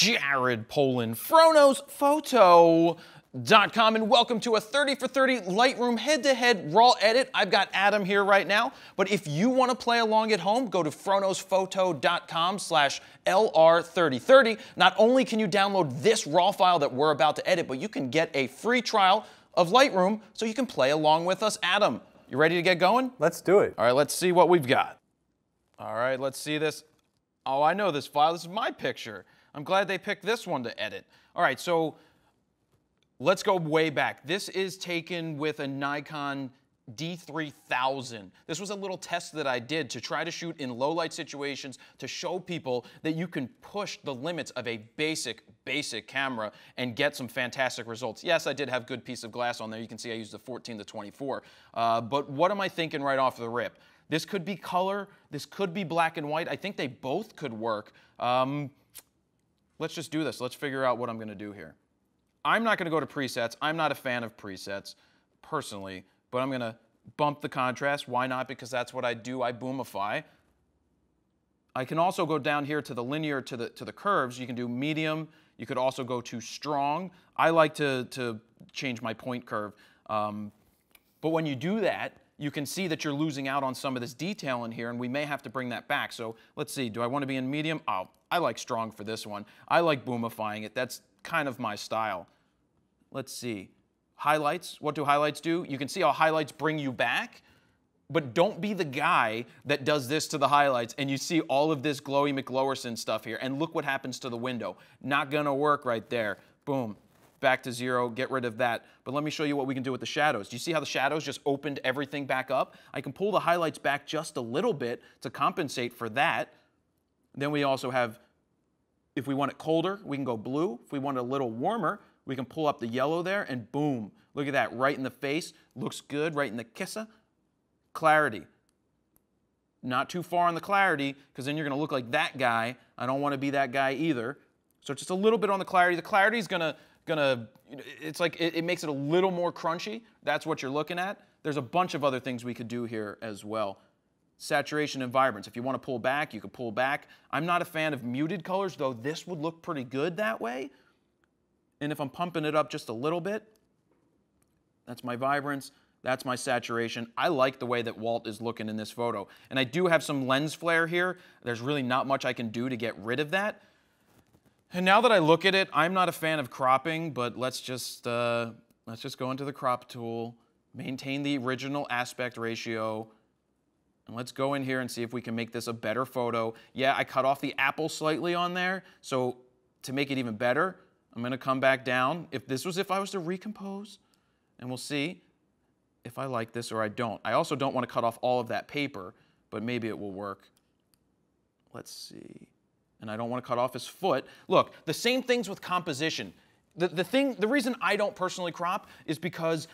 Jared Polin, froknowsphoto.com, and welcome to a 30 for 30 Lightroom head-to-head raw edit. I've got Adam here right now, but if you want to play along at home, go to froknowsphoto.com/LR3030. Not only can you download this raw file that we're about to edit, but you can get a free trial of Lightroom so you can play along with us. Adam, you ready to get going? Let's do it. All right, let's see what we've got. All right, let's see this. Oh, I know this file. This is my picture. I'm glad they picked this one to edit. All right, so let's go way back. This is taken with a Nikon D3000. This was a little test that I did to try to shoot in low light situations to show people that you can push the limits of a basic camera and get some fantastic results. Yes, I did have good piece of glass on there. You can see I used the 14 to 24. But what am I thinking right off the rip? This could be color. This could be black and white. I think they both could work. Let's just do this. Let's figure out what I'm going to do here. I'm not going to go to presets. I'm not a fan of presets personally, but I'm going to bump the contrast. Why not? Because that's what I do. I boomify. I can also go down here to the linear, to the curves. You can do medium. You could also go to strong. I like to change my point curve. But when you do that, you can see that you're losing out on some of this detail in here, and we may have to bring that back. So let's see, do I want to be in medium? Oh, I like strong for this one. I like boomifying it. That's kind of my style. Let's see. Highlights, what do highlights do? You can see how highlights bring you back, but don't be the guy that does this to the highlights and you see all of this glowy McLowerson stuff here, and look what happens to the window. Not gonna work right there. Boom. Back to zero, get rid of that. But let me show you what we can do with the shadows. Do you see how the shadows just opened everything back up? I can pull the highlights back just a little bit to compensate for that. Then we also have, if we want it colder, we can go blue. If we want it a little warmer, we can pull up the yellow there and boom. Look at that, right in the face. Looks good, right in the kissa. Clarity. Not too far on the clarity, because then you're gonna look like that guy. I don't wanna be that guy either. So just a little bit on the clarity. The clarity is gonna, it's like it makes it a little more crunchy. That's what you're looking at. There's a bunch of other things we could do here as well. Saturation and vibrance. If you want to pull back, you can pull back. I'm not a fan of muted colors, though this would look pretty good that way. And if I'm pumping it up just a little bit, that's my vibrance, that's my saturation. I like the way that Walt is looking in this photo. And I do have some lens flare here. There's really not much I can do to get rid of that. And now that I look at it, I'm not a fan of cropping, but let's just go into the crop tool, maintain the original aspect ratio, and let's go in here and see if we can make this a better photo. Yeah, I cut off the apple slightly on there, so to make it even better, I'm gonna come back down. If I was to recompose, and we'll see if I like this or I don't. I also don't want to cut off all of that paper, but maybe it will work. Let's see. And I don't want to cut off his foot. Look, the same things with composition. The reason I don't personally crop is because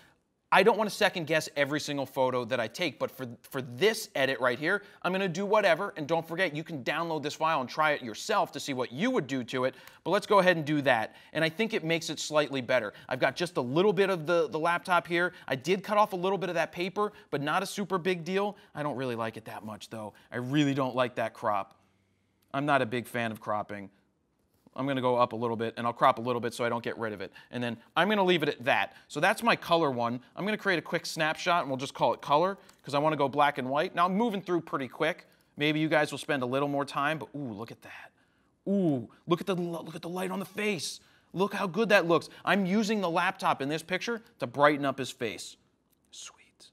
I don't want to second guess every single photo that I take, but for this edit right here, I'm going to do whatever, and don't forget, you can download this file and try it yourself to see what you would do to it, but let's go ahead and do that, and I think it makes it slightly better. I've got just a little bit of the laptop here. I did cut off a little bit of that paper, but not a super big deal. I don't really like it that much, though. I really don't like that crop. I'm not a big fan of cropping. I'm gonna go up a little bit, and I'll crop a little bit so I don't get rid of it. And then I'm gonna leave it at that. So that's my color one. I'm gonna create a quick snapshot, and we'll just call it color, because I wanna go black and white. Now I'm moving through pretty quick. Maybe you guys will spend a little more time, but ooh, look at that. Ooh, look at the light on the face. Look how good that looks. I'm using the laptop in this picture to brighten up his face. Sweet.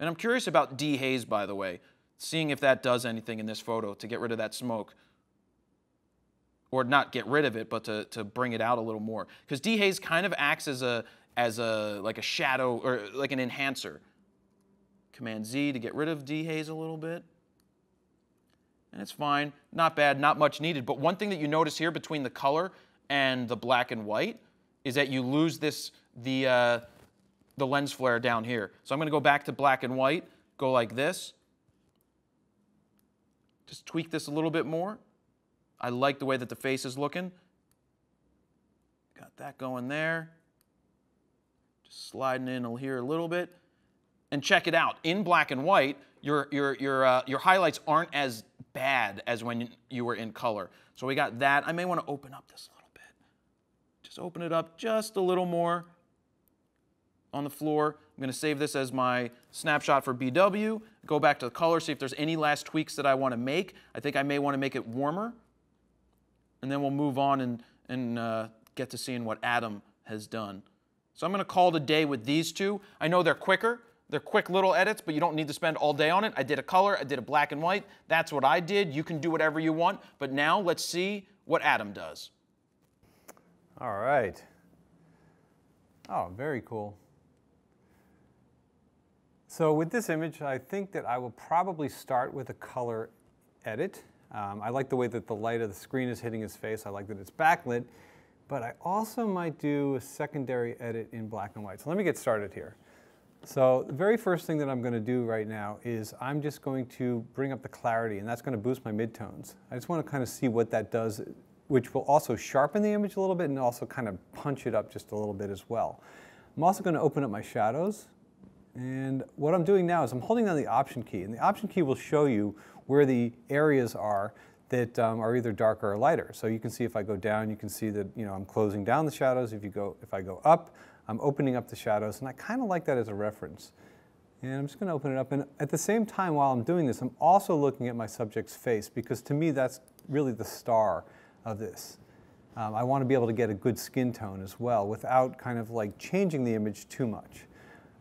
And I'm curious about dehaze, by the way. Seeing if that does anything in this photo to get rid of that smoke. Or not get rid of it, but to bring it out a little more. Because dehaze kind of acts like a shadow, or like an enhancer. Command-Z to get rid of dehaze a little bit. And it's fine, not bad, not much needed. But one thing that you notice here between the color and the black and white is that you lose the lens flare down here. So I'm gonna go back to black and white, go like this. Just tweak this a little bit more. I like the way that the face is looking. Got that going there. Just sliding in here a little bit. And check it out. In black and white, your highlights aren't as bad as when you were in color. So we got that. I may want to open up this a little bit. Just open it up just a little more on the floor. I'm going to save this as my snapshot for BW. Go back to the color, see if there's any last tweaks that I want to make. I think I may want to make it warmer. And then we'll move on and get to seeing what Adam has done. So I'm going to call it a day with these two. I know they're quicker. They're quick little edits, but you don't need to spend all day on it. I did a color. I did a black and white. That's what I did. You can do whatever you want. But now let's see what Adam does. All right. Oh, very cool. So with this image, I think that I will probably start with a color edit. I like the way that the light of the screen is hitting his face. I like that it's backlit. But I also might do a secondary edit in black and white. So let me get started here. So the very first thing that I'm going to do right now is I'm just going to bring up the clarity, and that's going to boost my midtones. I just want to kind of see what that does, which will also sharpen the image a little bit and also kind of punch it up just a little bit as well. I'm also going to open up my shadows. And what I'm doing now is I'm holding down the Option key, and the Option key will show you where the areas are that are either darker or lighter. So you can see if I go down, you can see that, you know, I'm closing down the shadows. If I go up, I'm opening up the shadows, and I kind of like that as a reference. And I'm just going to open it up, and at the same time while I'm doing this, I'm also looking at my subject's face, because to me that's really the star of this. I want to be able to get a good skin tone as well without kind of like changing the image too much.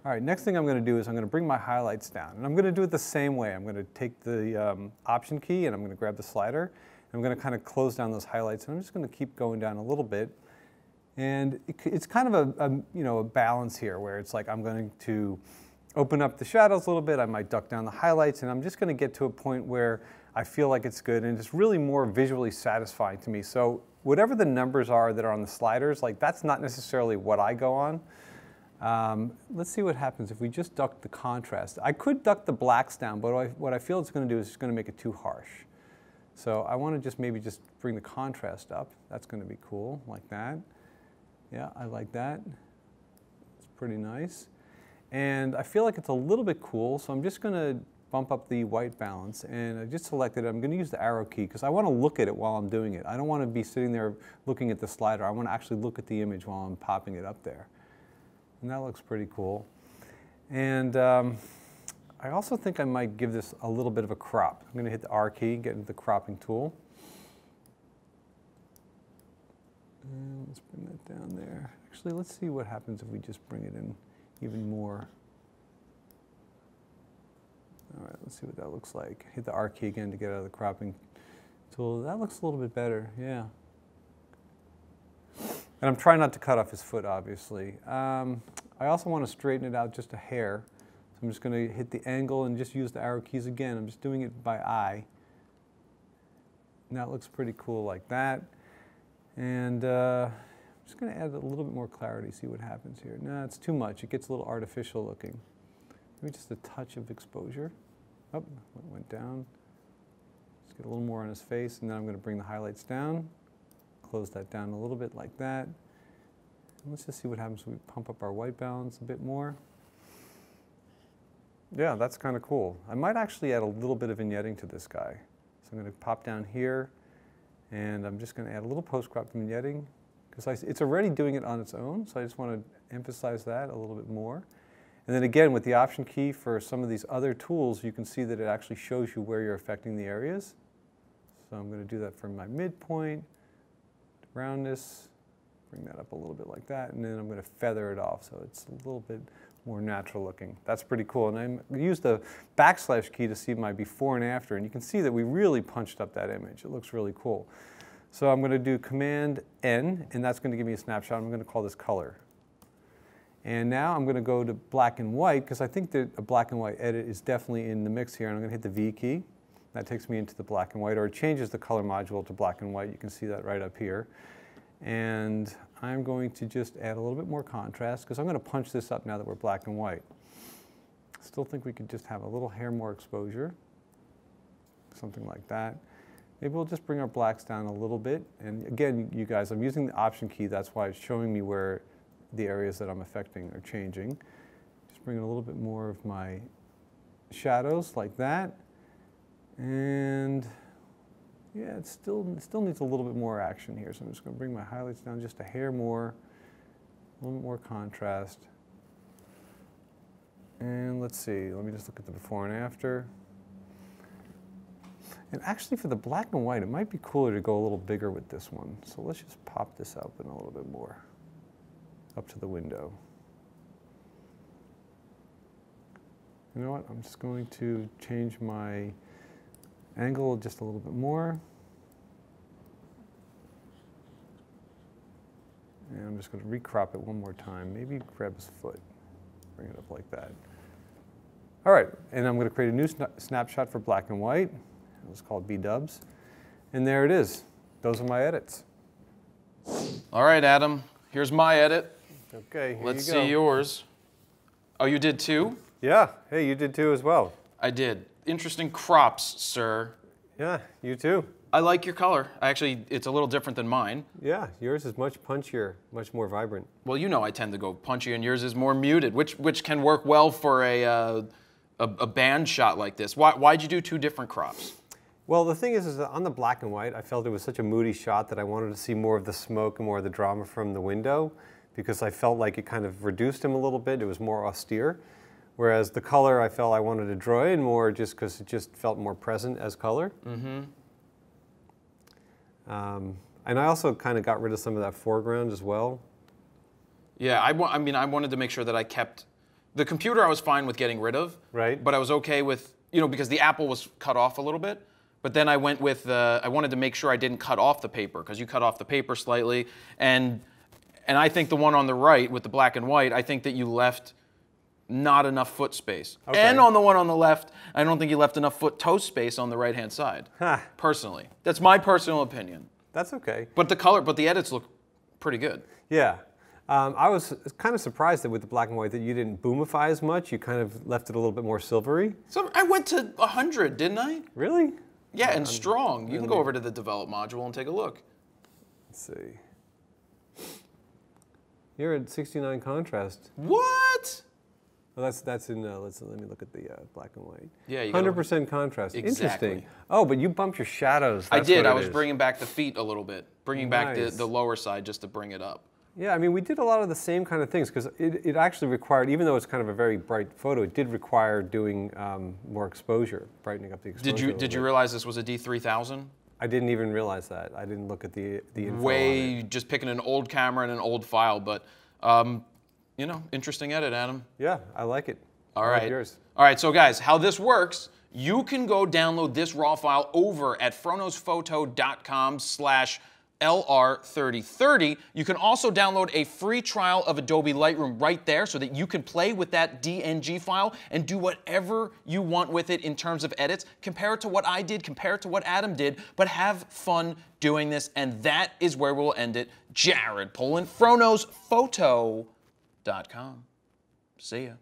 All right, next thing I'm going to do is I'm going to bring my highlights down. And I'm going to do it the same way. I'm going to take the Option key, and I'm going to grab the slider. I'm going to kind of close down those highlights, and I'm just going to keep going down a little bit. And it's kind of a balance here, where it's like I'm going to open up the shadows a little bit. I might duck down the highlights, and I'm just going to get to a point where I feel like it's good, and it's really more visually satisfying to me. So whatever the numbers are that are on the sliders, like that's not necessarily what I go on. Let's see what happens if we just duck the contrast. I could duck the blacks down, but what I feel it's going to do is it's going to make it too harsh. So I want to just maybe just bring the contrast up. That's going to be cool, like that. Yeah, I like that. It's pretty nice. And I feel like it's a little bit cool, so I'm just going to bump up the white balance. And I just selected it. I'm going to use the arrow key because I want to look at it while I'm doing it. I don't want to be sitting there looking at the slider. I want to actually look at the image while I'm popping it up there. And that looks pretty cool. And I also think I might give this a little bit of a crop. I'm going to hit the R key, get into the cropping tool. And let's bring that down there. Actually, let's see what happens if we just bring it in even more. All right, let's see what that looks like. Hit the R key again to get out of the cropping tool. That looks a little bit better, yeah. And I'm trying not to cut off his foot, obviously. I also want to straighten it out just a hair. So I'm just going to hit the angle and just use the arrow keys again. I'm just doing it by eye. And that looks pretty cool like that. And I'm just going to add a little bit more clarity, see what happens here. No, it's too much. It gets a little artificial looking. Maybe just a touch of exposure. Oh, it went down. Just get a little more on his face, and then I'm going to bring the highlights down. Close that down a little bit like that. And let's just see what happens when we pump up our white balance a bit more. Yeah, that's kind of cool. I might actually add a little bit of vignetting to this guy. So I'm going to pop down here, and I'm just going to add a little post-crop vignetting, because it's already doing it on its own, so I just want to emphasize that a little bit more. And then again, with the Option key for some of these other tools, you can see that it actually shows you where you're affecting the areas. So I'm going to do that for my midpoint. Roundness, bring that up a little bit like that, and then I'm going to feather it off so it's a little bit more natural looking. That's pretty cool. And I used the backslash key to see my before and after, and you can see that we really punched up that image. It looks really cool. So I'm going to do Command N, and that's going to give me a snapshot. I'm going to call this color. And now I'm going to go to black and white, because I think that a black and white edit is definitely in the mix here, and I'm going to hit the V key. That takes me into the black and white, or it changes the color module to black and white. You can see that right up here. And I'm going to just add a little bit more contrast, because I'm going to punch this up now that we're black and white. Still think we could just have a little hair more exposure, something like that. Maybe we'll just bring our blacks down a little bit. And again, you guys, I'm using the Option key. That's why it's showing me where the areas that I'm affecting are changing. Just bring in a little bit more of my shadows like that. And Yeah, it still needs a little bit more action here. So I'm just going to bring my highlights down just a hair more, a little bit more contrast. And let's see, let me just look at the before and after. And actually for the black and white, it might be cooler to go a little bigger with this one. So let's just pop this up in a little bit more, up to the window. You know what, I'm just going to change my angle just a little bit more. And I'm just going to recrop it one more time. Maybe grab his foot, bring it up like that. All right, and I'm going to create a new snapshot for black and white. It was called B-dubs. And there it is. Those are my edits. All right, Adam, here's my edit. Okay, here Let's you go. See yours. Oh, you did too? Yeah, hey, you did too as well. I did. Interesting crops, sir. Yeah, you too. I like your color. Actually, it's a little different than mine. Yeah, yours is much punchier, much more vibrant. Well, you know I tend to go punchy, and yours is more muted, which can work well for a band shot like this. Why'd you do two different crops? Well, the thing is that on the black and white, I felt it was such a moody shot that I wanted to see more of the smoke and more of the drama from the window, because I felt like it kind of reduced him a little bit. It was more austere. Whereas the color, I felt I wanted to draw in more just because it just felt more present as color. Mm-hmm. And I also kind of got rid of some of that foreground as well. Yeah, I wanted to make sure that I kept the computer. I was fine with getting rid of, right? But I was okay with, you know, because the Apple was cut off a little bit. But then I went with the, I wanted to make sure I didn't cut off the paper, because you cut off the paper slightly, and I think the one on the right with the black and white, I think that you left not enough foot space. Okay. And on the one on the left, I don't think you left enough foot-toe space on the right-hand side. Huh. Personally, that's my personal opinion. That's okay. But the color, but the edits look pretty good. Yeah. I was kind of surprised that with the black and white that you didn't boomify as much. You kind of left it a little bit more silvery. So I went to 100, didn't I? Really? Yeah, and strong. You can go over to the develop module and take a look. Let's see. You're at 69 contrast. What? Well, that's in. Let me look at the black and white. Yeah, 100% contrast. Exactly. Interesting. Oh, but you bumped your shadows. That's I did. What I was bringing back the feet a little bit, bringing back the lower side just to bring it up. Yeah, I mean, we did a lot of the same kind of things, because it actually required, even though it's kind of a very bright photo, it did require doing more exposure, brightening up the exposure. Did you realize this was a D3000? I didn't even realize that. I didn't look at the info on it. Just picking an old camera and an old file, but. You know, interesting edit, Adam. Yeah, I like it. All right. All right, so guys, how this works, you can go download this RAW file over at froknowsphoto.com/LR3030. You can also download a free trial of Adobe Lightroom right there, so that you can play with that DNG file and do whatever you want with it in terms of edits. Compare it to what I did, compare it to what Adam did, but have fun doing this, and that is where we'll end it. Jared Polin, froknowsphoto.com. See ya.